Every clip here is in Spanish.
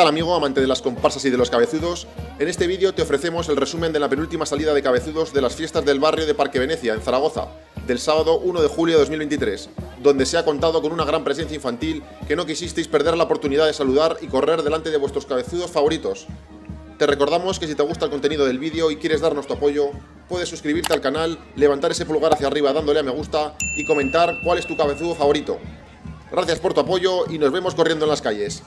tal amigo amante de las comparsas y de los cabezudos? En este vídeo te ofrecemos el resumen de la penúltima salida de cabezudos de las fiestas del barrio de Parque Venecia, en Zaragoza, del sábado 1 de julio de 2023, donde se ha contado con una gran presencia infantil que no quisisteis perder la oportunidad de saludar y correr delante de vuestros cabezudos favoritos. Te recordamos que si te gusta el contenido del vídeo y quieres darnos tu apoyo, puedes suscribirte al canal, levantar ese pulgar hacia arriba dándole a me gusta y comentar cuál es tu cabezudo favorito. Gracias por tu apoyo y nos vemos corriendo en las calles.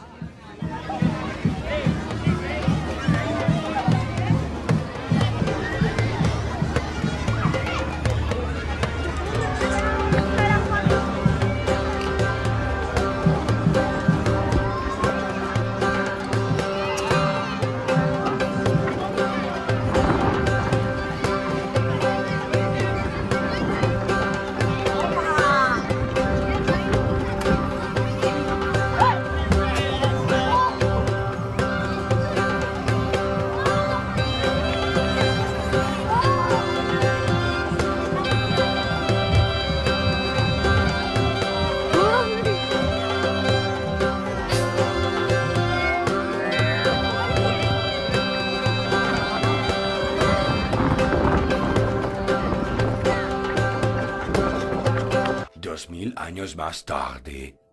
Años más tarde.